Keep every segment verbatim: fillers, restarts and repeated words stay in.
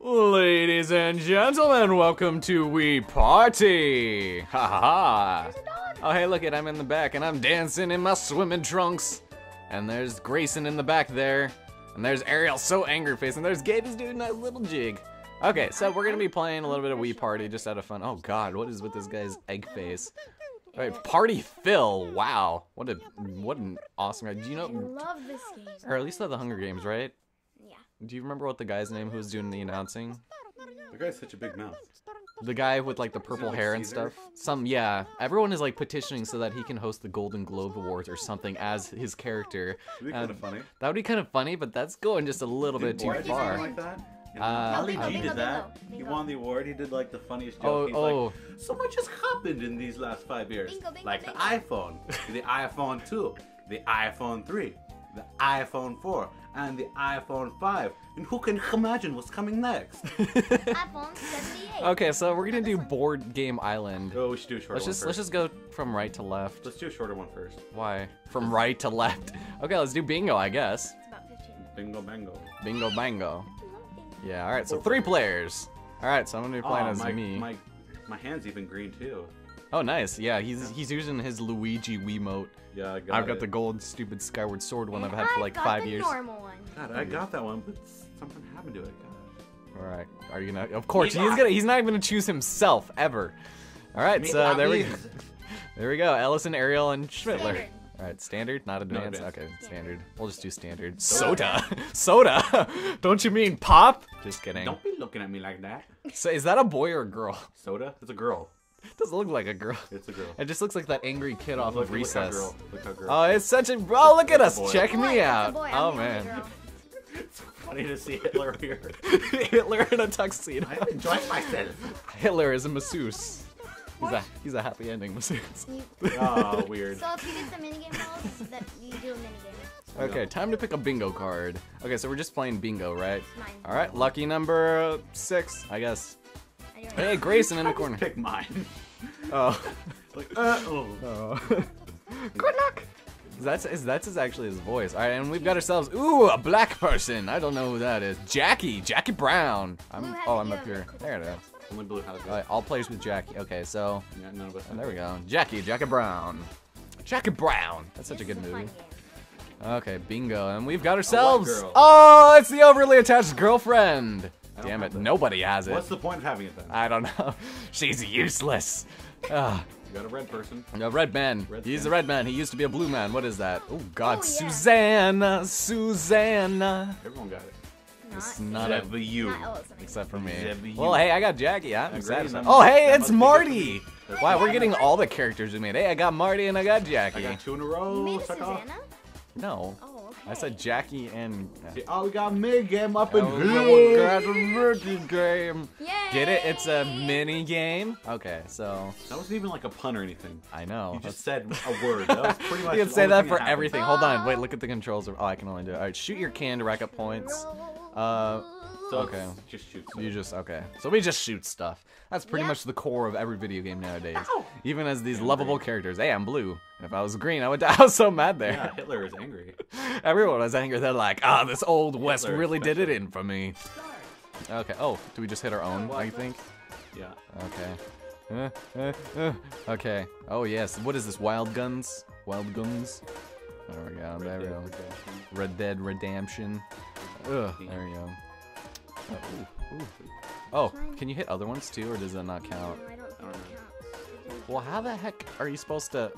Ladies and gentlemen, welcome to Wii Party! Ha ha ha! Oh hey, look it, I'm in the back and I'm dancing in my swimming trunks. And there's Grayson in the back there. And there's Ariel, so angry face. And there's Gabe's doing that little jig. Okay, so we're gonna be playing a little bit of Wii Party just out of fun. Oh god, what is with this guy's egg face? All right, Party Phil. Wow, what a what an awesome guy. Do you know? I love this game. Or at least love The Hunger Games, right? Yeah. Do you remember what the guy's name who was doing the announcing? The guy's such a big mouth. The guy with like the purple hair and stuff. Some yeah. Everyone is like petitioning so that he can host the Golden Globe Awards or something as his character. That'd be kind of funny. That would be kind of funny, but that's going just a little bit too far. Uh, Ali G did that. Bingo. He won the award. He did like the funniest joke. Oh, He's oh. like, so much has happened in these last five years. Bingo, bingo, like bingo. The iPhone, the iPhone two, the iPhone three, the iPhone four, and the iPhone five. And who can imagine what's coming next? iPhone seventy-eight. Okay, so we're gonna do Board Game Island. Oh, we should do a shorter let's one just, first. Let's just go from right to left. Let's do a shorter one first. Why? From right to left. Okay, let's do bingo, I guess. It's about fifteen. Bingo, bango. Bingo, bango. Yeah, alright, so three players. Alright, so I'm gonna be playing oh, as my, me. My, my hand's even green too. Oh, nice. Yeah, he's he's using his Luigi Wiimote. Yeah, I got I've got it. the gold, stupid Skyward Sword one I've had for like got five the years. Normal one. God, I got that one, but something happened to it. God. Alright, are you gonna? Of course, he's, he's gonna. He's not even gonna choose himself ever. Alright, so there we, there we go. Ellison, Ariel, and Schmittler. Alright, standard, not advanced. No, okay, standard. We'll just do standard. Soda! Soda! Don't you mean pop? Just kidding. Don't be looking at me like that. So is that a boy or a girl? Soda? It's a girl. It doesn't look like a girl. It's a girl. It just looks like that angry kid look, off of Recess. Look how girl. Look how girl. Oh, it's such a... Oh, look at us! Check me out! Oh, man. It's funny to see Hitler here. Hitler in a tuxedo. I'm enjoying myself. Hitler is a masseuse. He's a, he's a happy ending masseuse. Oh, weird. So if you get the minigame balls, that you do a minigame. So okay, time to pick a bingo card. Okay, so we're just playing bingo, right? Mine. All right, lucky number six, I guess. I hey, Grayson in the corner. Pick mine. Oh. Like, uh oh. oh. Good luck. That's is that's actually his voice. All right, and we've got ourselves. Ooh, a black person. I don't know who that is. Jackie, Jackie Brown. I'm. Oh, I'm up here. There it is. Only blue has it. All, right, all players with Jackie. Okay, so yeah, none of us. Oh, there we go. Jackie, Jackie Brown. Jackie Brown. That's such this a good movie. Okay, bingo, and we've got ourselves. Oh, it's the overly attached girlfriend. Damn it, nobody has it. What's the point of having it then? I don't know. She's useless. Ugh. You got a red person. No, red man. Red He's man. a red man. He used to be a blue man. What is that? Oh God, oh, yeah. Susanna, Susanna. Everyone got it. It's not except for you. Except for me. Well, hey, I got Jackie. I'm excited. Oh, hey, it's Marty. Wow, we're getting all the characters we made. Hey, I got Marty and I got Jackie. I got two in a row. You made Susanna? No. Oh, okay. I said Jackie and... Oh, we got mini game up in here. We got a mini game. Get it? It's a mini game. Okay, so... That wasn't even like a pun or anything. I know. You just said a word. That was pretty much... You can say that for everything. Hold on. Wait, look at the controls. Oh, I can only do it. All right, shoot your can to rack up points. Uh, so okay. Just shoot stuff. You just okay. So we just shoot stuff. That's pretty yep. much the core of every video game nowadays. Ow! Even as these angry. lovable characters. Hey, I'm blue. And if I was green, I would die. I was so mad there. Yeah, Hitler is angry. Everyone was angry. They're like, ah, this old Hitler West really special. did it in for me. Okay. Oh, do we just hit our own? I think. Yeah. Okay. Uh, uh, uh. Okay. Oh yes. What is this? Wild guns. Wild guns. There we go. There we go. Red Dead Redemption. Ugh, there we go. Oh, ooh, ooh. oh, can you hit other ones too, or does that not count? No, I don't think it counts. Well, how the heck are you supposed to...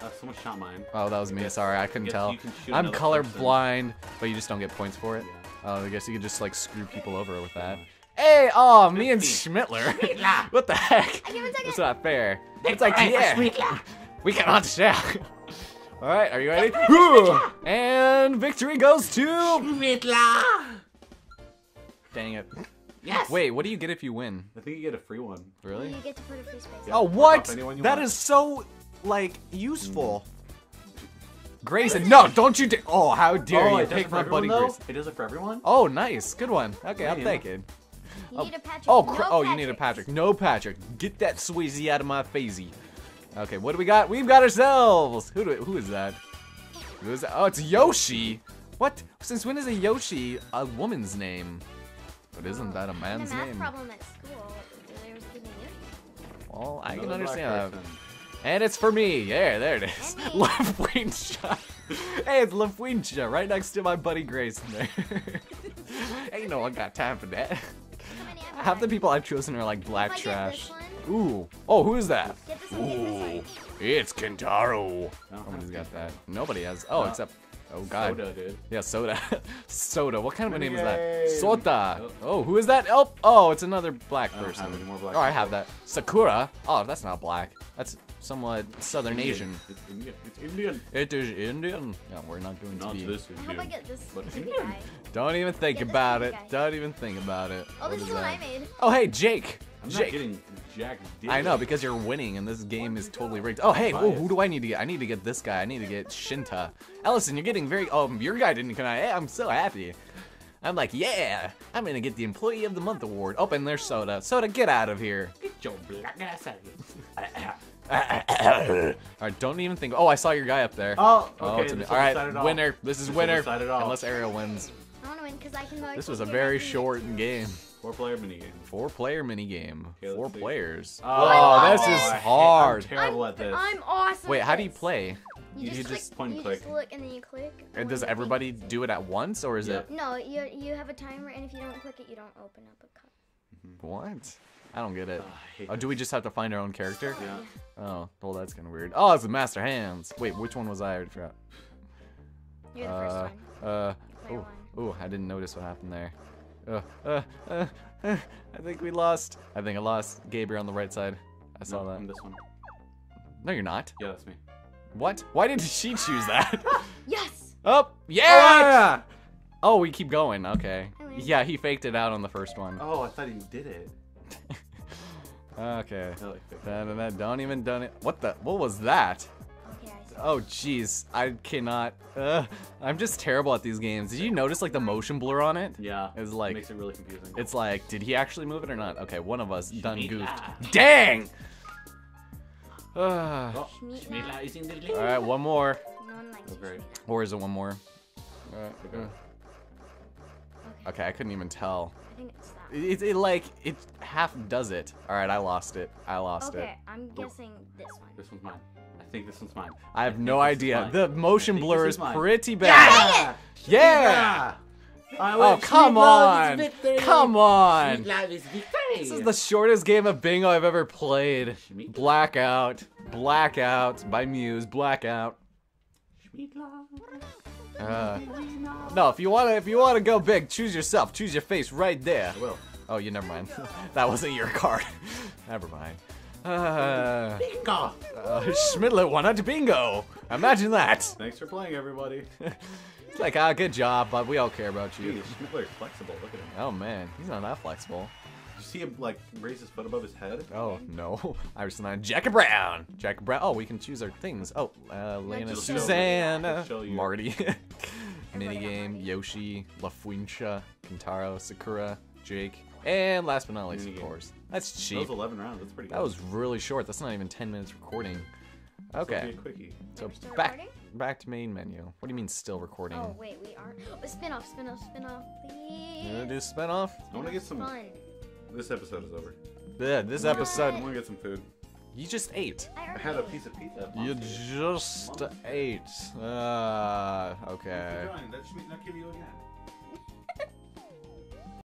Uh, someone shot mine. Oh, that was me. Sorry, I couldn't tell. I'm colorblind, but you just don't get points for it. Oh, uh, I guess you could just like screw people over with that. Hey, oh, me and Schmittler. What the heck? That's not fair. It's like, yeah, we cannot share. All right, are you ready? And victory goes to Schmittler. Dang it! Yes. Wait, what do you get if you win? I think you get a free one. Really? You get to put a free space. Yeah, oh what? That want. is so like useful. Mm. Grayson, no, don't you dare! Oh, how dare oh, you pick my buddy Grayson? It does it for everyone. Oh, nice, good one. Okay, yeah, I'm thinking. You oh. need a Patrick. Oh, no oh, you need a Patrick. No Patrick. Get that Swayze out of my facey. Okay, what do we got? We've got ourselves! Who do it, who is that? Who is that? Oh, it's Yoshi! What? Since when is a Yoshi a woman's name? But isn't that a man's name? I had a math problem at school. They were giving it. Well, I can understand that. And it's for me. Yeah, there it is. Lafuincha. Hey, it's Lafuincha right next to my buddy Grayson there. Ain't no one got time for that. Half the people I've chosen are like black trash. Ooh. Oh, who is that? Ooh. It's Kentaro. Nobody's got that. Nobody has. Oh, except. Oh, God. Soda, dude. Yeah, Soda. Soda. What kind of a name Yay. is that? Sota. Oh, who is that? Oh, oh, it's another black person. I don't have any more black oh, I have that. Sakura. Oh, that's not black. That's somewhat Southern Indian. Asian. It's Indian. It's Indian. It is Indian. Yeah, we're not doing not T V. This Indian. I hope I get this Indian. Don't even think about it. Guy. Don't even think about it. Oh, what this is what I made. Oh, hey, Jake. I'm Jake. Not getting Jack Dick. I know, because you're winning, and this game is totally rigged. Oh, hey, whoa, who do I need to get? I need to get this guy. I need to get Shinta. Ellison, you're getting very... Oh, your guy didn't come out. Hey, I'm so happy. I'm like, yeah, I'm going to get the Employee of the Month award. Oh, and there's Soda. Soda, get out of here. Get your black ass out of here. All right, don't even think... Oh, I saw your guy up there. Oh, okay. Oh, all right, winner. This is winner. Unless Ariel wins. I want to win, because I can... This was a very short game. Four player minigame. Four player minigame. Okay, Four see. players. Oh, oh this it. is hard. I'm terrible I'm, at this. I'm awesome. Wait, how do you play? You, you just, just click, point you click. Just look and then you click. And does everybody do it at once or is yeah. it? No, you you have a timer and if you don't click it, you don't open up a cup. What? I don't get it. Oh, oh do we just have to find our own character? Yeah. Oh, well that's kind of weird. Oh, it's the Master Hands. Wait, which one was I? I forgot. You're the uh, first one. Uh, oh, oh, I didn't notice what happened there. Uh, uh, uh, uh, I think we lost. I think I lost. Gabe, you're on the right side. I saw no, that. I'm this one. No, you're not. Yeah, that's me. What? Why did she choose that? Yes! Oh, yeah! Oh, oh, we keep going. Okay. Yeah, he faked it out on the first one. Oh, I thought he did it. Okay. I like da, da, da, don't even done it. What the? What was that? Oh jeez, I cannot. Uh, I'm just terrible at these games. Did you notice like the motion blur on it? Yeah. It's like it makes it really confusing. It's like, did he actually move it or not? Okay, one of us done goofed. Dang! Uh, oh. All right, one more. Okay. Or is it one more? All right, okay. Okay, I couldn't even tell. I think it's that. It, it like it half does it. All right, I lost it. I lost okay, it. Okay, I'm guessing this one. This one's mine. I think this one's mine. I have I no idea. Mine. The motion blur is, is pretty bad. Yeah! yeah. Oh, come on. Come on. This is the shortest game of bingo I've ever played. Blackout. Blackout by Muse. Blackout. Uh, no, if you wanna if you wanna go big, choose yourself. Choose your face right there. I will. Oh, you never mind. That wasn't your card. Never mind. Uh, bingo! Uh, Schmidler won at bingo! Imagine that! Thanks for playing, everybody. It's like, ah, good job, but we all care about you. Dude, Schmidler's flexible, look at him. Oh man, he's not that flexible. Did you see him, like, raise his foot above his head? Oh, no. Iris and I, Jack Brown! Jack Brown, oh, we can choose our things. Oh, uh, Lana, Susanna, Marty, minigame, Yoshi, Lafuincha, Kentaro, Sakura, Jake, and last but not least, of course. That's cheap. That was eleven rounds. That's pretty good. That was really short. That's not even ten minutes recording. Okay. So back back to main menu. What do you mean still recording? Oh wait, we are. Oh, spin off, spin off, spin off, please. You want to do spin off? I want to get some. Fun. This episode is over. Yeah, this what? episode. I want to get some food. You just ate. I, I had a piece of pizza. You just ate. Uh, okay. That should not give you again.